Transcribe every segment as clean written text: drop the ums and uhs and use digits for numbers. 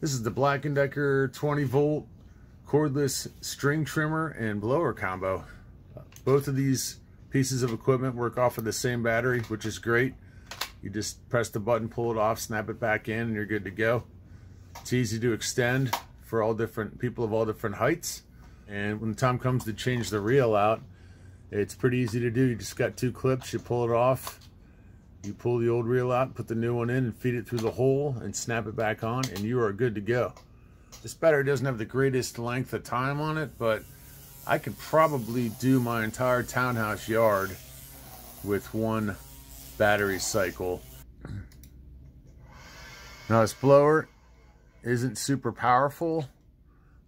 This is the Black & Decker 20 volt cordless string trimmer and blower combo. Both of these pieces of equipment work off of the same battery, which is great. You just press the button, pull it off, snap it back in, and you're good to go. It's easy to extend for all different people of all different heights. And when the time comes to change the reel out, it's pretty easy to do. You just got two clips, you pull it off, you pull the old reel out, put the new one in and feed it through the hole and snap it back on, and you are good to go. This battery doesn't have the greatest length of time on it, but I could probably do my entire townhouse yard with one battery cycle. Now, this blower isn't super powerful,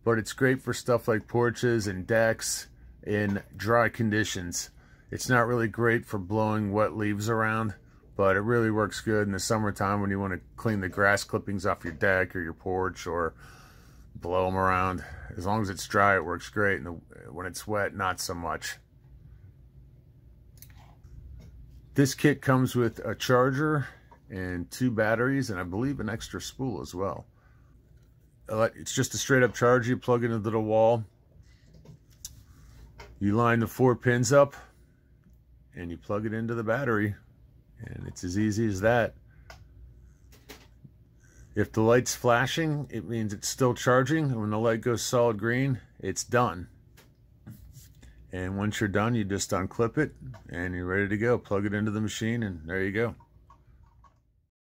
but it's great for stuff like porches and decks in dry conditions. It's not really great for blowing wet leaves around, but it really works good in the summertime when you want to clean the grass clippings off your deck or your porch or blow them around. As long as it's dry, it works great, and when it's wet, not so much. This kit comes with a charger and two batteries and I believe an extra spool as well. It's just a straight up charger. You plug it into the wall, you line the four pins up, and you plug it into the battery, and it's as easy as that. If the light's flashing, it means it's still charging, and when the light goes solid green, it's done. And once you're done, you just unclip it and you're ready to go. Plug it into the machine and there you go.